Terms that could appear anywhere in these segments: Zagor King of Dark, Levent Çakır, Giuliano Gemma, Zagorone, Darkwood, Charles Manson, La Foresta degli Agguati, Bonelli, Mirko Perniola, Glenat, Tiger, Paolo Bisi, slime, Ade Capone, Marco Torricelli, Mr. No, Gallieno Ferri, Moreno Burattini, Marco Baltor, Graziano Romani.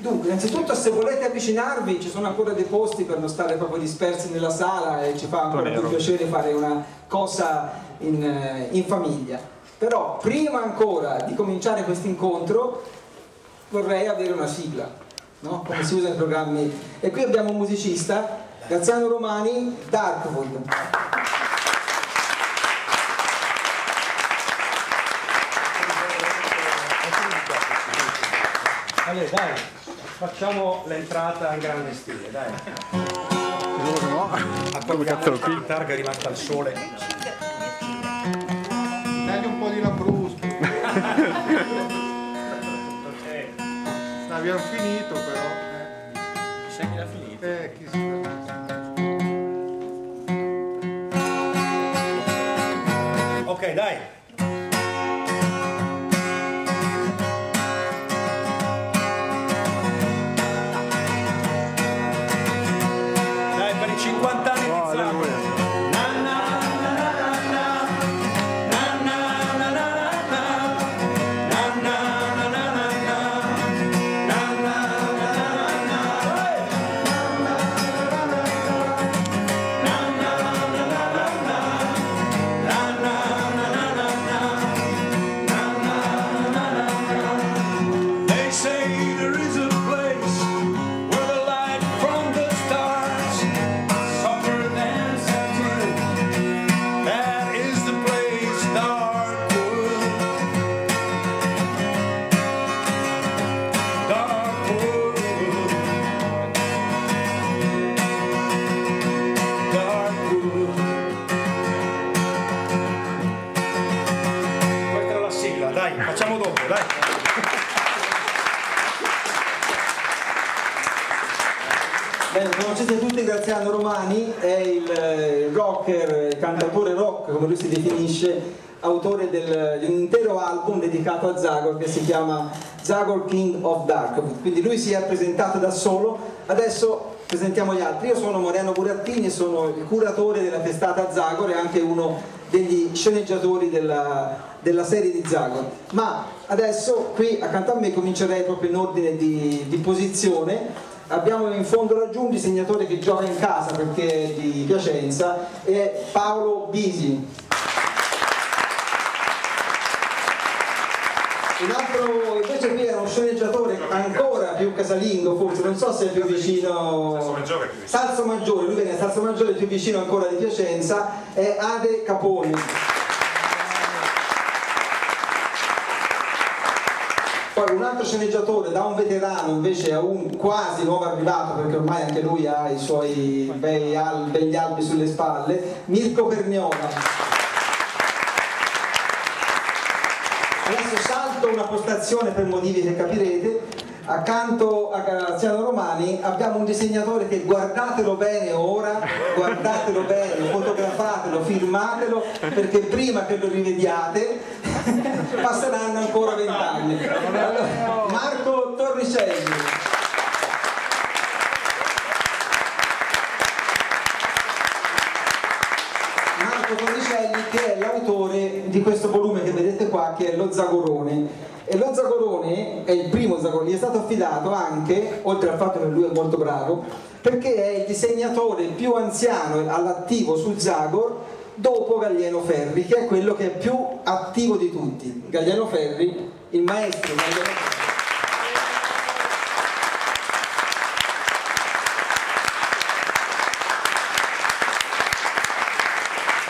Dunque, innanzitutto, se volete avvicinarvi, ci sono ancora dei posti per non stare proprio dispersi nella sala e ci fa ancora più piacere fare una cosa in famiglia. Però, prima ancora di cominciare questo incontro, vorrei avere una sigla, no? Come si usa nei programmi. E qui abbiamo un musicista, Graziano Romani, Darkwood. Allora, dai, facciamo l'entrata in grande stile, dai. No, no. Qui il targa è rimasta al sole. Dai un po' di lambrusco. Abbiamo finito però. Sai chi l'ha finito? Chi... Ok, dai. Si definisce autore di un intero album dedicato a Zagor che si chiama Zagor King of Dark, quindi lui si è presentato da solo, adesso presentiamo gli altri. Io sono Moreno Burattini, sono il curatore della testata Zagor e anche uno degli sceneggiatori della serie di Zagor, ma adesso qui accanto a me comincerei proprio in ordine di posizione. Abbiamo in fondo raggiunto il segnatore che gioca in casa perché è di Piacenza, è Paolo Bisi. Un altro invece qui era uno sceneggiatore ancora più casalingo, forse non so se è più vicino, Salso Maggiore, lui viene da Salso Maggiore, più vicino ancora di Piacenza, è Ade Capone. Poi un altro sceneggiatore, da un veterano invece a un quasi nuovo arrivato, perché ormai anche lui ha i suoi begli albi sulle spalle, Mirko Perniola. Adesso salto una postazione per motivi che capirete. Accanto a Graziano Romani abbiamo un disegnatore che, guardatelo bene ora, guardatelo bene, fotografatelo, filmatelo, perché prima che lo rivediate passeranno ancora 20 anni. Allora, Marco Torricelli. Marco Torricelli che è l'autore di questo volume che vedete qua, che è Lo Zagorone. E Lo Zagorone è il primo Zagorone, gli è stato affidato anche, oltre al fatto che lui è molto bravo, perché è il disegnatore più anziano all'attivo su Zagor dopo Gallieno Ferri, che è quello che è più attivo di tutti. Gallieno Ferri, il maestro Gallieno Ferri.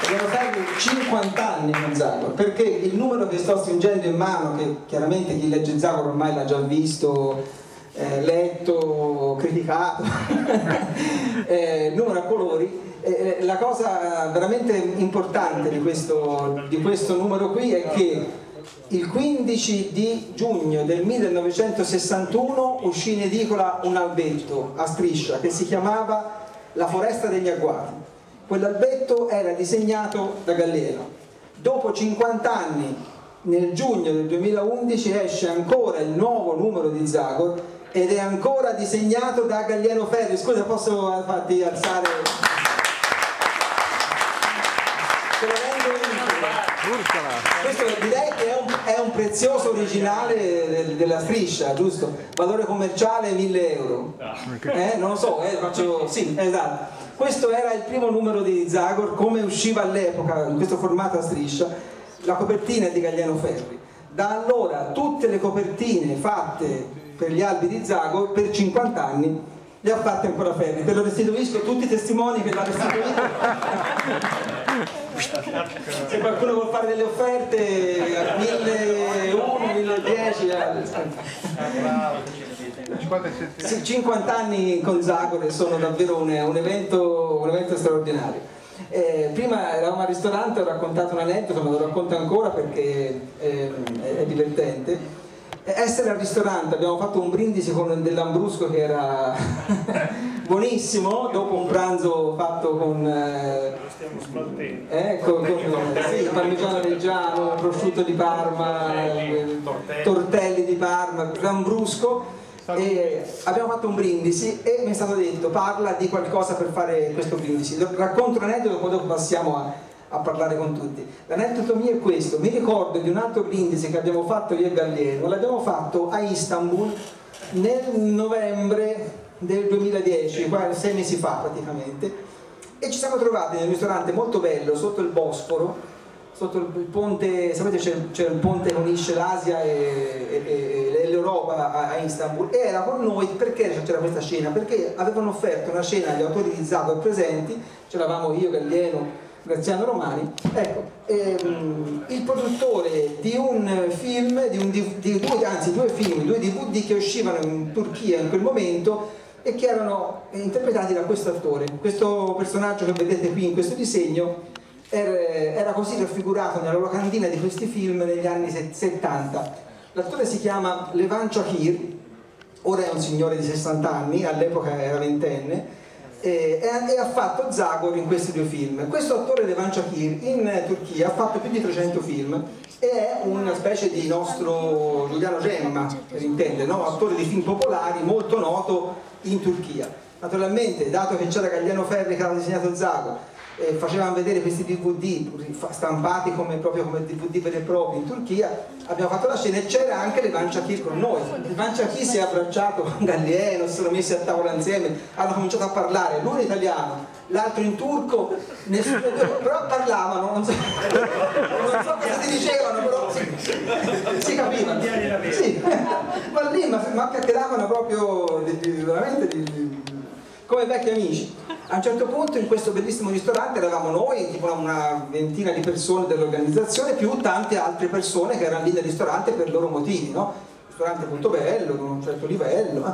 Gallieno Ferri 50 anni con Zagor, perché il numero che sto stringendo in mano, che chiaramente chi legge Zagor ormai l'ha già visto, letto, criticato, numero a colori. La cosa veramente importante di questo numero qui è che il 15 di giugno del 1961 uscì in edicola un albetto a striscia che si chiamava La Foresta degli Agguati. Quell'albetto era disegnato da Gallieno. Dopo 50 anni, nel giugno del 2011, esce ancora il nuovo numero di Zagor ed è ancora disegnato da Gallieno Ferri. Scusa, posso farti alzare... Questo direi che è un prezioso prezioso originale della striscia, giusto? Valore commerciale 1000 euro. Non lo so, faccio... Sì, esatto. Questo era il primo numero di Zagor, come usciva all'epoca, in questo formato a striscia. La copertina è di Gallieno Ferri. Da allora tutte le copertine fatte per gli albi di Zagor, per 50 anni, le ha fatte ancora Ferri. Te lo restituisco, tutti i testimoni che l'ha restituito. Se qualcuno vuol fare delle offerte, 1001, 1010... 50 anni con Zagor sono davvero un evento straordinario. Prima eravamo al ristorante, ho raccontato un aneddoto, ma lo racconto ancora perché è divertente. Essere al ristorante, abbiamo fatto un brindisi con dell'ambrusco che era buonissimo, dopo un pranzo fatto con parmigiano reggiano, prosciutto di Parma, tortelli di Parma, l'ambrusco, e abbiamo fatto un brindisi e mi è stato detto: parla di qualcosa per fare questo brindisi. Racconto un aneddoto, poi dopo passiamo a parlare con tutti. L'aneddoto mio è questo: mi ricordo di un altro brindisi che abbiamo fatto io e Gallieno. L'abbiamo fatto a Istanbul nel novembre del 2010, 6 mesi fa praticamente, e ci siamo trovati nel ristorante molto bello sotto il Bosforo, sotto il ponte. Sapete, c'è il ponte che unisce l'Asia e l'Europa a Istanbul, e era con noi. Perché c'era questa cena? Perché avevano offerto una cena agli autori di Zagor presenti, c'eravamo io, Gallieno, Graziano Romani. Ecco, il produttore di un film, due DVD che uscivano in Turchia in quel momento e che erano interpretati da questo attore. Questo personaggio che vedete qui in questo disegno era così raffigurato nella locandina di questi film negli anni 70. L'attore si chiama Levent Çakır, ora è un signore di 60 anni, all'epoca era ventenne, e ha fatto Zagor in questi due film. Questo attore Levent Çakır in Turchia ha fatto più di 300 film e è una specie di nostro Giuliano Gemma, per intendere, no? Attore di film popolari molto noto in Turchia. Naturalmente, dato che c'era Gallieno Ferri che aveva disegnato Zagor, facevano vedere questi DVD stampati proprio come DVD veri e propri in Turchia, abbiamo fatto la scena e c'era anche Levent Çakır con noi. Levent Çakır si è abbracciato con Gallieno, si sono messi a tavola insieme, hanno cominciato a parlare, l'uno in italiano, l'altro in turco, nessuno, però parlavano, non so cosa si dicevano, però si capiva. Sì. Ma lì ma chiacchieravano proprio veramente come vecchi amici. A un certo punto in questo bellissimo ristorante eravamo noi, tipo una ventina di persone dell'organizzazione, più tante altre persone che erano lì nel ristorante per i loro motivi, no? Ristorante molto bello, con un certo livello.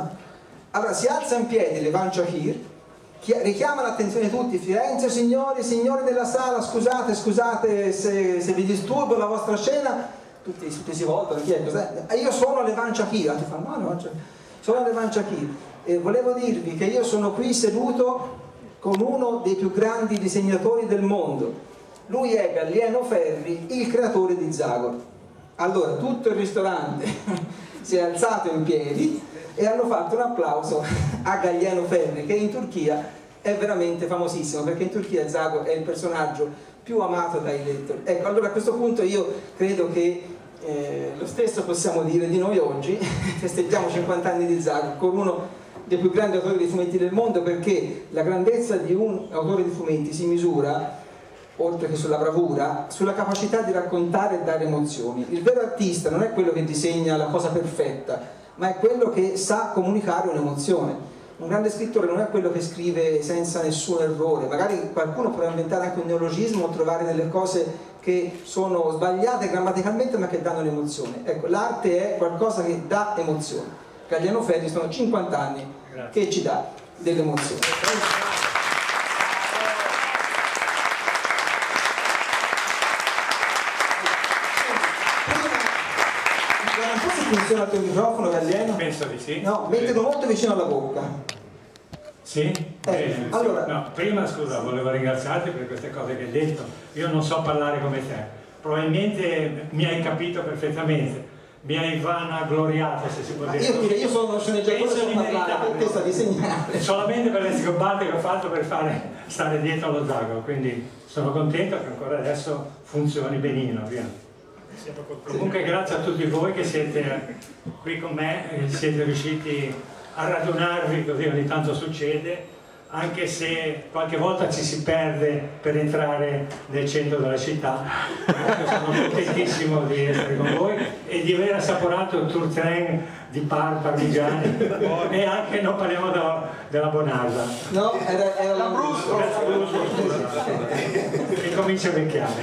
Allora si alza in piedi Levent Çakır, richiama l'attenzione di tutti: Firenze, signori della sala, scusate se vi disturbo la vostra scena. Tutti si voltano: chi è? Cos'è? Io sono Levent Çakır. Ti fanno: no, sono Levent Çakır. Volevo dirvi che io sono qui seduto con uno dei più grandi disegnatori del mondo. Lui è Gallieno Ferri, il creatore di Zagor. Allora tutto il ristorante si è alzato in piedi e hanno fatto un applauso a Gallieno Ferri, che in Turchia è veramente famosissimo, perché in Turchia Zagor è il personaggio più amato dai lettori. Ecco, allora a questo punto io credo che lo stesso possiamo dire di noi oggi. Festeggiamo 50 anni di Zagor con uno dei più grandi autori di fumetti del mondo, perché la grandezza di un autore di fumetti si misura, oltre che sulla bravura, sulla capacità di raccontare e dare emozioni. Il vero artista non è quello che disegna la cosa perfetta, ma è quello che sa comunicare un'emozione. Un grande scrittore non è quello che scrive senza nessun errore. Magari qualcuno può inventare anche un neologismo o trovare delle cose che sono sbagliate grammaticalmente, ma che danno l'emozione. Ecco, l'arte è qualcosa che dà emozione. Gallieno Ferri sono 50 anni che ci dà delle emozioni. Non so se funziona il tuo microfono, Gallieno? Penso di sì. No, mettilo molto vicino alla bocca. Sì? Allora. No, prima scusa, volevo ringraziarti per queste cose che hai detto. Io non so parlare come te. Probabilmente mi hai capito perfettamente. Mi hai vanagloriato, se si può dire. Io sono sceneggiatore, perché sto disegnando. Solamente per le sgobbate che ho fatto per stare dietro allo Zagor, quindi sono contento che ancora adesso funzioni benino. Via. Comunque grazie a tutti voi che siete qui con me e siete riusciti a radunarvi, così ogni tanto succede, anche se qualche volta ci si perde per entrare nel centro della città. Sono contentissimo di essere con voi e di aver assaporato il tour train di parmigiani e anche non parliamo della Bonarda, no, era l'Ambrusco che comincia a vecchiare,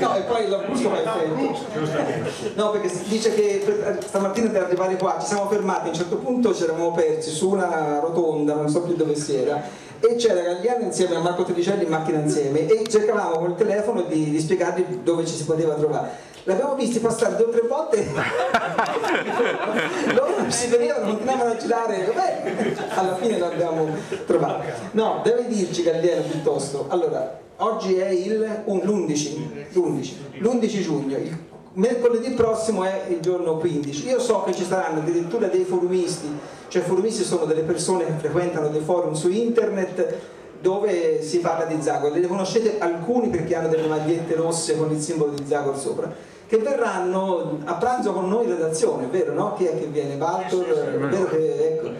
no, e poi l'Ambrusco va in giustamente, no, perché si dice che stamattina per arrivare qua ci siamo fermati, a un certo punto ci eravamo persi su una rotonda, non so più dove si era, e c'era Gallieno insieme a Marco Torricelli in macchina insieme e cercavamo col telefono di spiegargli dove ci si poteva trovare. L'abbiamo visti passare 2 o 3 volte loro non si vedevano, continuavano a girare. Vabbè, alla fine l'abbiamo trovato. No, deve dirci Gallieno piuttosto, allora oggi è l'11 giugno, il mercoledì prossimo è il giorno 15. Io so che ci saranno addirittura dei forumisti, cioè forumisti sono delle persone che frequentano dei forum su internet dove si parla di Zagor, le conoscete alcuni perché hanno delle magliette rosse con il simbolo di Zagor sopra, che verranno a pranzo con noi in redazione, vero no? Chi è che viene? Baltor? Vero che, ecco.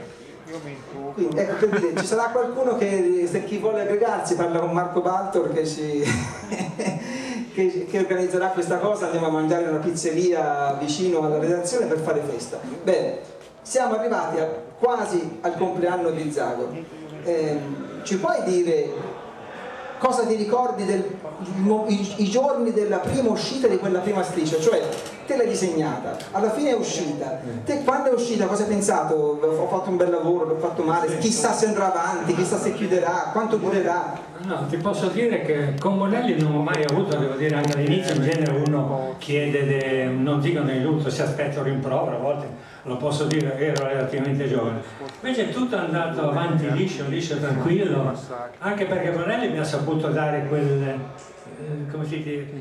Quindi, ecco, per dire, ci sarà qualcuno che, se chi vuole aggregarsi, parla con Marco Baltor che organizzerà questa cosa, andiamo a mangiare in una pizzeria vicino alla redazione per fare festa. Bene, siamo arrivati quasi al compleanno di Zagor. Ci puoi dire cosa ti ricordi dei giorni della prima uscita di quella prima striscia? Cioè, te l'hai disegnata, alla fine è uscita, te quando è uscita cosa hai pensato? Ho fatto un bel lavoro, l'ho fatto male, chissà se andrà avanti, chissà se chiuderà, quanto durerà? No, ti posso dire che con Bonelli non ho mai avuto, devo dire anche all'inizio, in genere uno chiede, non dico nel lutto, si aspetta un rimprovero, a volte lo posso dire, ero relativamente giovane, invece tutto è andato avanti liscio, tranquillo, anche perché Bonelli mi ha saputo dare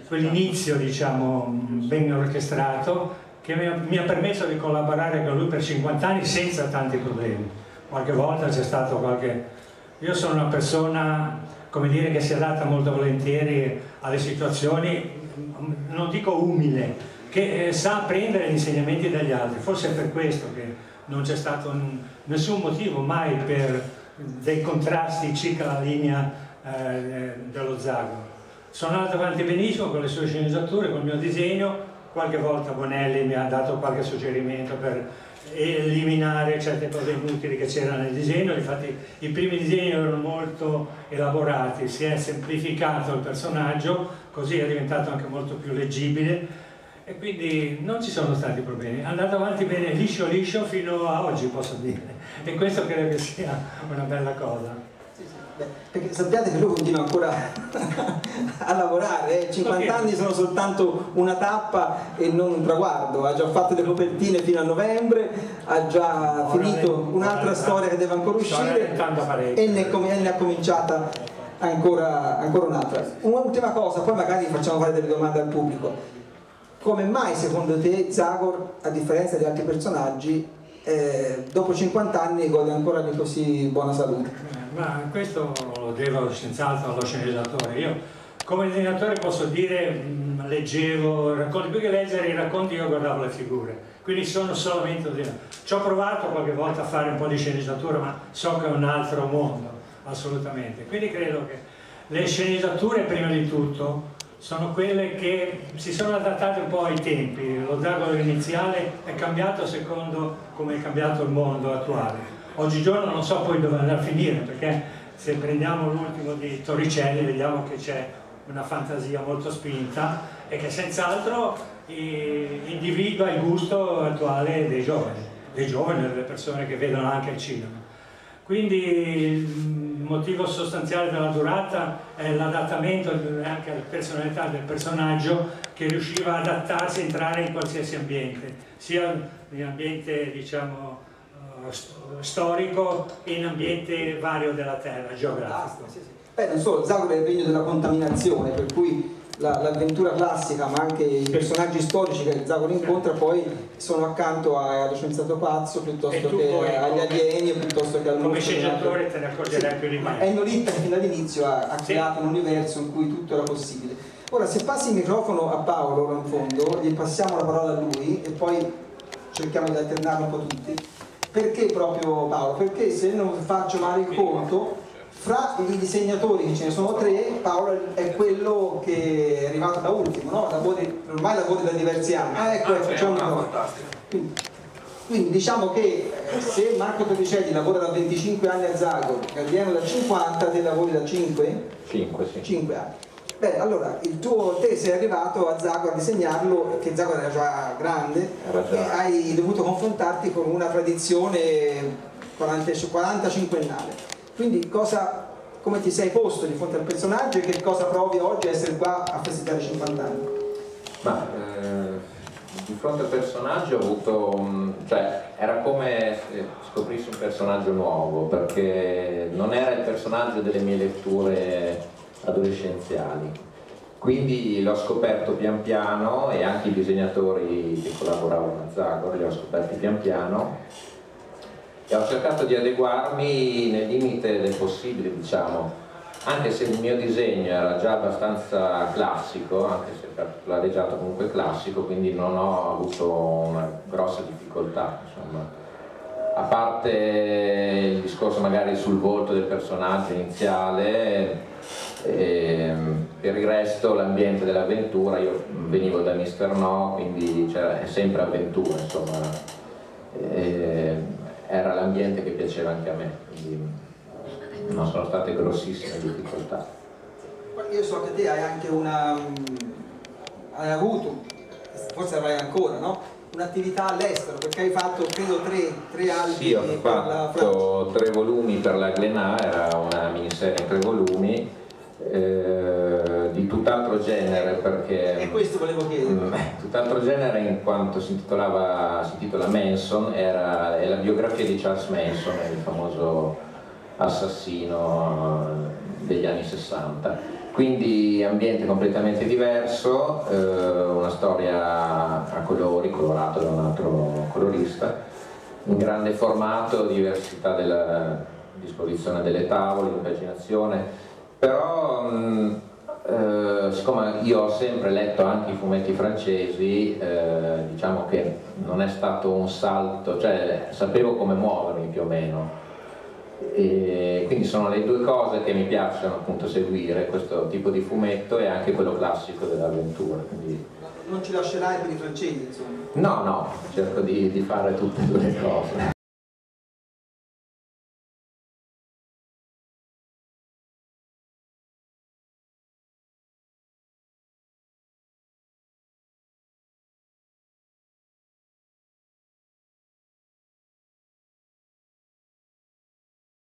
quell'inizio, diciamo, ben orchestrato, che mi ha permesso di collaborare con lui per 50 anni senza tanti problemi. Qualche volta c'è stato qualche... Io sono una persona, come dire, che si adatta molto volentieri alle situazioni, non dico umile, che sa prendere gli insegnamenti dagli altri, forse è per questo che non c'è stato nessun motivo mai per dei contrasti circa la linea dello Zagor. Sono andato avanti benissimo con le sue sceneggiature, con il mio disegno, qualche volta Bonelli mi ha dato qualche suggerimento per eliminare certe cose inutili che c'erano nel disegno, infatti i primi disegni erano molto elaborati, si è semplificato il personaggio, così è diventato anche molto più leggibile e quindi non ci sono stati problemi, è andato avanti bene liscio fino a oggi, posso dire, e questo credo che sia una bella cosa. Beh, perché sappiate che lui continua ancora a lavorare, 50 anni sono soltanto una tappa e non un traguardo, ha già fatto delle copertine fino a novembre, ha già finito un'altra storia che deve ancora uscire e ne ha cominciata ancora un'altra. Un'ultima cosa, poi magari facciamo fare delle domande al pubblico. Come mai secondo te Zagor, a differenza di altri personaggi, dopo 50 anni gode ancora di così buona salute? Ma questo lo devo senz'altro allo sceneggiatore. Io come disegnatore posso dire, leggevo racconti, più che leggere i racconti io guardavo le figure, quindi sono solamente ci ho provato qualche volta a fare un po' di sceneggiatura, ma so che è un altro mondo assolutamente, quindi credo che le sceneggiature prima di tutto sono quelle che si sono adattate un po' ai tempi. Lo Zagor iniziale è cambiato secondo come è cambiato il mondo attuale. Oggigiorno non so poi dove andrà a finire, perché se prendiamo l'ultimo di Torricelli vediamo che c'è una fantasia molto spinta e che senz'altro individua il gusto attuale dei giovani e delle persone che vedono anche il cinema. Quindi il motivo sostanziale della durata è l'adattamento anche alla personalità del personaggio, che riusciva ad adattarsi e entrare in qualsiasi ambiente, sia in ambiente, diciamo, storico e in ambiente vario della terra, geografico. Beh, non solo, Zagor è il regno della contaminazione, per cui l'avventura classica, ma anche i personaggi storici che Zagor incontra poi sono accanto allo scienziato pazzo piuttosto che agli alieni, piuttosto che al mondo. Come sceneggiatore te ne accorgerai più di mai. Enolitta fin dall'inizio ha creato un universo in cui tutto era possibile. Ora, se passi il microfono a Paolo in fondo, gli passiamo la parola a lui e poi cerchiamo di alternarlo un po' tutti. Perché proprio Paolo? Perché, se non faccio male il conto, fra i disegnatori, che ce ne sono tre, Paolo è quello che è arrivato da ultimo, no? Ormai lavora da diversi anni. Ah, ecco, c'è una cosa. Quindi diciamo che se Marco Torricelli lavora da 25 anni a Zagor, Gallieno da 50, te lavori da 5? 5, sì. 5 anni. Beh, allora, te sei arrivato a Zagor a disegnarlo, che Zagor era già grande, e hai dovuto confrontarti con una tradizione 40-45ennale. Quindi come ti sei posto di fronte al personaggio e che cosa provi oggi a essere qua a festeggiare 50 anni? Ma di fronte al personaggio ho avuto, cioè era come scoprissi un personaggio nuovo, perché non era il personaggio delle mie letture adolescenziali, quindi l'ho scoperto pian piano e anche i disegnatori che collaboravano a Zagor li ho scoperti pian piano. E ho cercato di adeguarmi nel limite del possibile, diciamo, anche se il mio disegno era già abbastanza classico, anche se plareggiato comunque classico, quindi non ho avuto una grossa difficoltà, insomma. A parte il discorso magari sul volto del personaggio iniziale, per il resto l'ambiente dell'avventura, io venivo da Mr. No, quindi è sempre avventura, insomma. Era l'ambiente che piaceva anche a me, quindi non sono state grossissime difficoltà. Io so che te hai anche hai avuto, forse avrai ancora, no? Un'attività all'estero, perché hai fatto credo tre albi. Sì, ho fatto 3 volumi per la Glenat, era una miniserie in 3 volumi, di tutt'altro genere, perché... E questo volevo chiedere. Tutt'altro genere in quanto si intitola Manson, è la biografia di Charles Manson, il famoso assassino degli anni 60. Quindi ambiente completamente diverso, una storia a colori, colorata da un altro colorista, in grande formato, diversità della disposizione delle tavole, l'impaginazione. Però siccome io ho sempre letto anche i fumetti francesi, diciamo che non è stato un salto, cioè sapevo come muovermi più o meno, e quindi sono le due cose che mi piacciono appunto seguire, questo tipo di fumetto e anche quello classico dell'avventura. Quindi... Non ci lascerai per i francesi, insomma? No, cerco di fare tutte e due le cose.